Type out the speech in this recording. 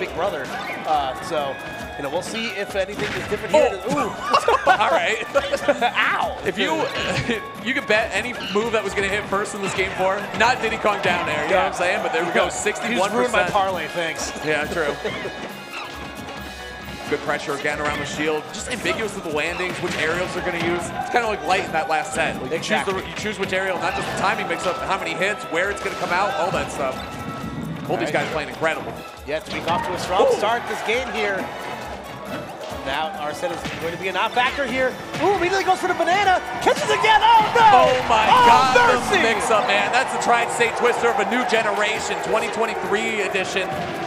big brother. So, you know, we'll see if anything is different here. Oh. Ooh. All right. Ow. If you could bet any move that was going to hit first in this game four, not Diddy Kong down there. You know what I'm saying? But there we go. 61%. You just ruined my parlay, thanks. Yeah, true. Good pressure again around the shield. Just ambiguous with the landings, which aerials they're going to use. It's kind of like light in that last set. Like exactly. you choose which aerial, not just the timing mix-up, how many hits, where it's going to come out, all that stuff. Both these guys playing incredible. Yeah, we got off to a strong start this game here. Now our set is going to be a non-factor here. Ooh, immediately goes for the banana, catches again. Oh no! Oh my God! Mix-up, man. That's the Tri-State Twister of a new generation, 2023 edition.